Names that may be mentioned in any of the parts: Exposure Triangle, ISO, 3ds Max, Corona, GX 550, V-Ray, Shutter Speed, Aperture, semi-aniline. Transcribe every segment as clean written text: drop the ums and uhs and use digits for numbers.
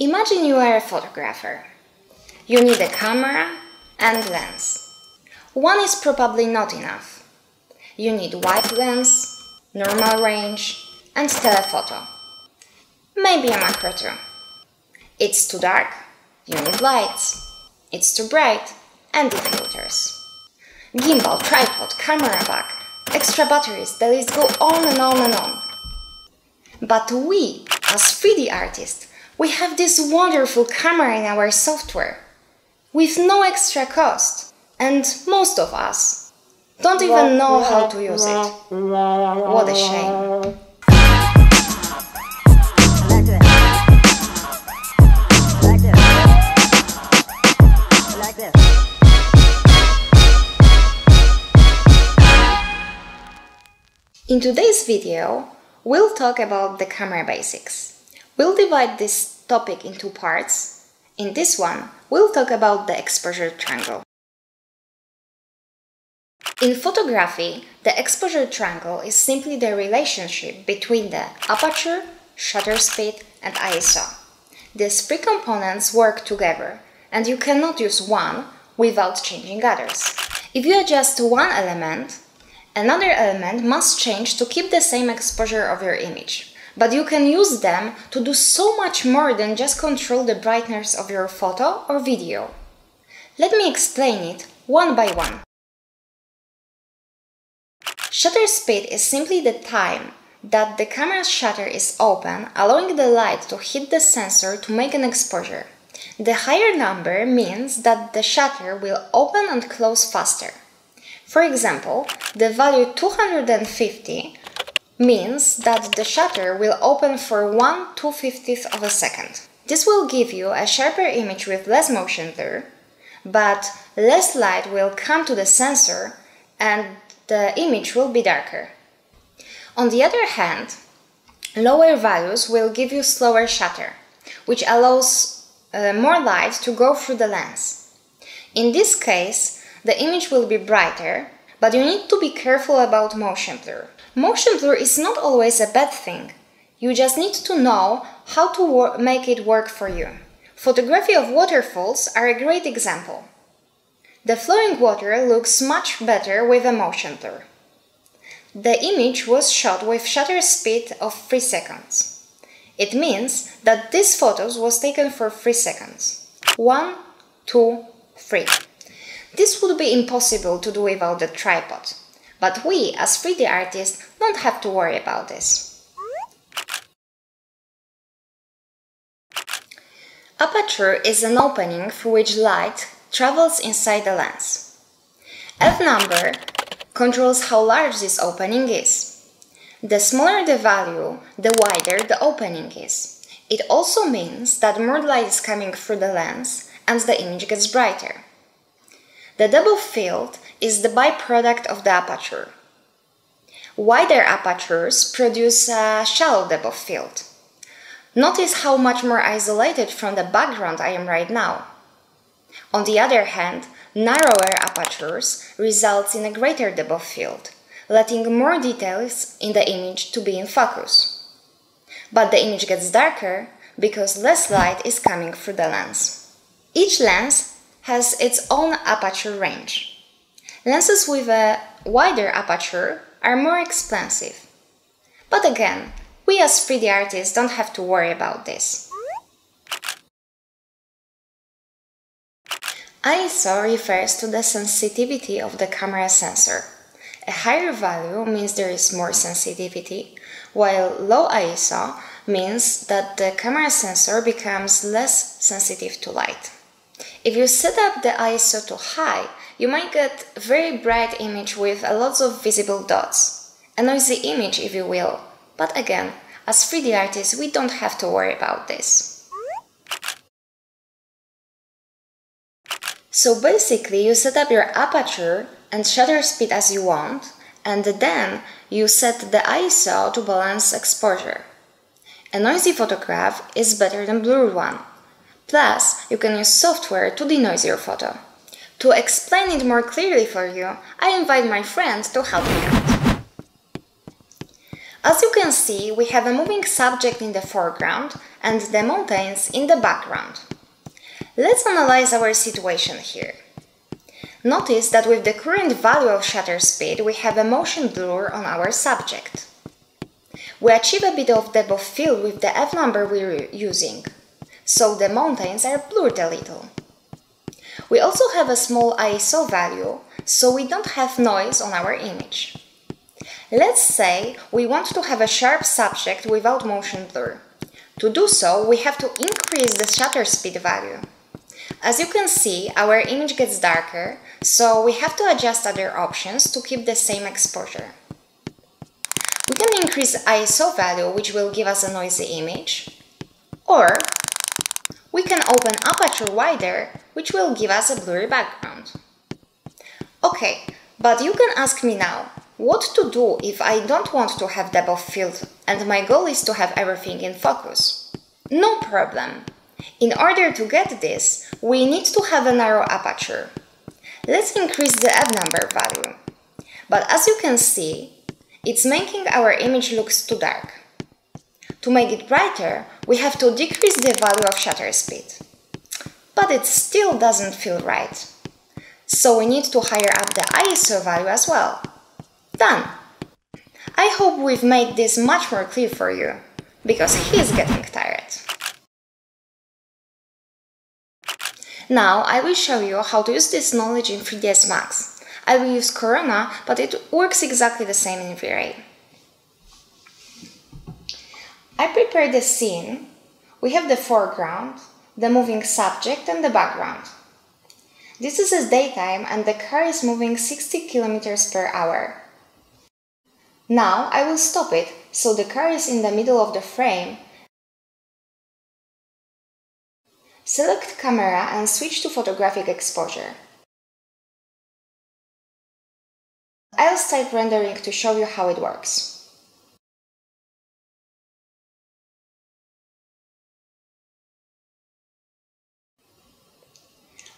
Imagine you are a photographer. You need a camera and lens. One is probably not enough. You need wide lens, normal range and telephoto. Maybe a macro too. It's too dark, you need lights. It's too bright, and it filters. Gimbal, tripod, camera back, extra batteries, the list go on and on and on. But we, as 3D artists, we have this wonderful camera in our software, with no extra cost, and most of us don't even know how to use it. What a shame. In today's video, we'll talk about the camera basics. We'll divide this topic in two parts. In this one, we'll talk about the exposure triangle. In photography, the exposure triangle is simply the relationship between the aperture, shutter speed, and ISO. These three components work together, and you cannot use one without changing others. If you adjust one element, another element must change to keep the same exposure of your image, but you can use them to do so much more than just control the brightness of your photo or video. Let me explain it one by one. Shutter speed is simply the time that the camera's shutter is open, allowing the light to hit the sensor to make an exposure. The higher number means that the shutter will open and close faster. For example, the value 250 means that the shutter will open for 1/250th of a second. This will give you a sharper image with less motion blur, but less light will come to the sensor and the image will be darker. On the other hand, lower values will give you slower shutter, which allows more light to go through the lens. In this case, the image will be brighter, but you need to be careful about motion blur. Motion blur is not always a bad thing. You just need to know how to make it work for you. Photography of waterfalls are a great example. The flowing water looks much better with a motion blur. The image was shot with shutter speed of 3 seconds. It means that this photo was taken for 3 seconds. 1, 2, 3. This would be impossible to do without the tripod, but we, as 3D artists, don't have to worry about this. Aperture is an opening through which light travels inside the lens. F-number controls how large this opening is. The smaller the value, the wider the opening is. It also means that more light is coming through the lens and the image gets brighter. The double field is the byproduct of the aperture. Wider apertures produce a shallow double field. Notice how much more isolated from the background I am right now. On the other hand, narrower apertures results in a greater double field, letting more details in the image to be in focus. But the image gets darker because less light is coming through the lens. Each lens has its own aperture range. Lenses with a wider aperture are more expensive. But again, we as 3D artists don't have to worry about this. ISO refers to the sensitivity of the camera sensor. A higher value means there is more sensitivity, while low ISO means that the camera sensor becomes less sensitive to light. If you set up the ISO to high, you might get a very bright image with lots of visible dots. A noisy image, if you will. But again, as 3D artists, we don't have to worry about this. So basically, you set up your aperture and shutter speed as you want, and then you set the ISO to balance exposure. A noisy photograph is better than a blurred one. Plus, you can use software to denoise your photo. To explain it more clearly for you, I invite my friend to help me out. As you can see, we have a moving subject in the foreground and the mountains in the background. Let's analyze our situation here. Notice that with the current value of shutter speed, we have a motion blur on our subject. We achieve a bit of depth of field with the f-number we're using, so the mountains are blurred a little. We also have a small ISO value, so we don't have noise on our image. Let's say we want to have a sharp subject without motion blur. To do so, we have to increase the shutter speed value. As you can see, our image gets darker, so we have to adjust other options to keep the same exposure. We can increase ISO value, which will give us a noisy image, or we can open aperture wider, which will give us a blurry background. Okay, but you can ask me now, what to do if I don't want to have depth of field and my goal is to have everything in focus? No problem! In order to get this, we need to have a narrow aperture. Let's increase the f-number value. But as you can see, it's making our image look too dark. To make it brighter, we have to decrease the value of shutter speed. But it still doesn't feel right. So we need to higher up the ISO value as well. Done! I hope we've made this much more clear for you, because he's getting tired. Now I will show you how to use this knowledge in 3ds Max. I will use Corona, but it works exactly the same in V-Ray. I prepared the scene. We have the foreground, the moving subject and the background. This is as daytime and the car is moving 60 km/h. Now I will stop it, so the car is in the middle of the frame. Select camera and switch to photographic exposure. I'll start rendering to show you how it works.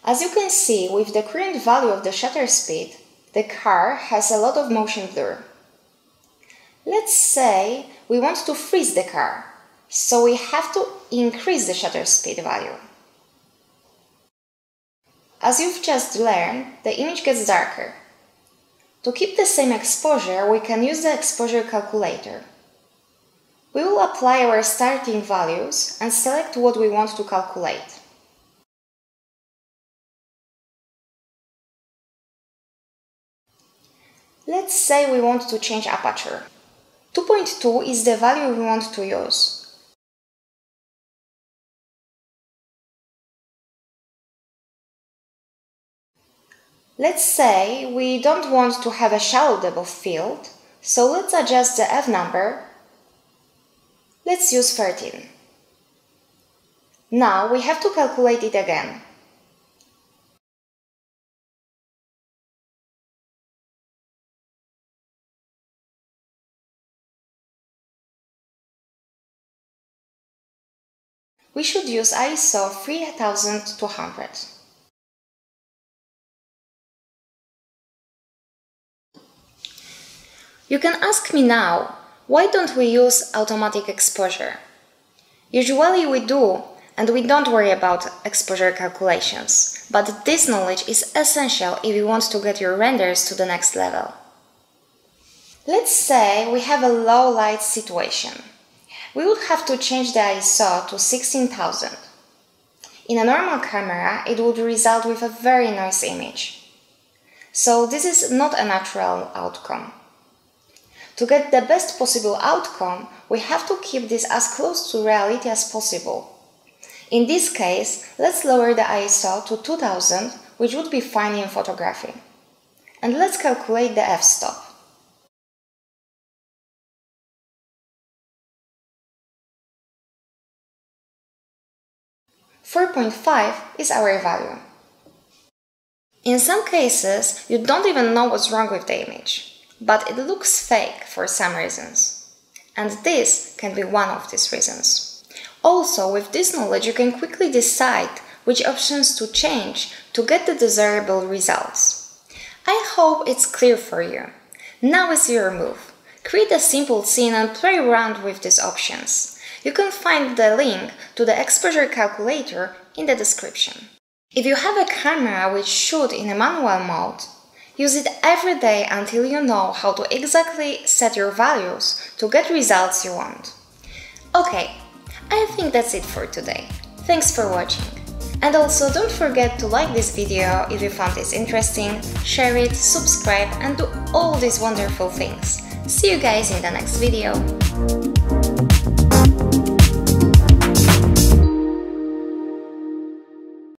As you can see, with the current value of the shutter speed, the car has a lot of motion blur. Let's say we want to freeze the car, so we have to increase the shutter speed value. As you've just learned, the image gets darker. To keep the same exposure, we can use the exposure calculator. We will apply our starting values and select what we want to calculate. Let's say we want to change aperture. 2.2 is the value we want to use. Let's say we don't want to have a shallow depth of field, so let's adjust the f-number. Let's use 13. Now we have to calculate it again. We should use ISO 3200. You can ask me now, why don't we use automatic exposure? Usually we do, and we don't worry about exposure calculations, but this knowledge is essential if you want to get your renders to the next level. Let's say we have a low light situation. We would have to change the ISO to 16,000. In a normal camera, it would result with a very noisy image. So this is not a natural outcome. To get the best possible outcome, we have to keep this as close to reality as possible. In this case, let's lower the ISO to 2000, which would be fine in photography. And let's calculate the f-stop. .5 is our value. In some cases, you don't even know what's wrong with the image, but it looks fake for some reasons. And this can be one of these reasons. Also, with this knowledge, you can quickly decide which options to change to get the desirable results. I hope it's clear for you. Now is your move. Create a simple scene and play around with these options. You can find the link to the exposure calculator in the description. If you have a camera which shoots in a manual mode, use it every day until you know how to exactly set your values to get results you want. Okay, I think that's it for today. Thanks for watching. And also don't forget to like this video if you found this interesting, share it, subscribe and do all these wonderful things. See you guys in the next video.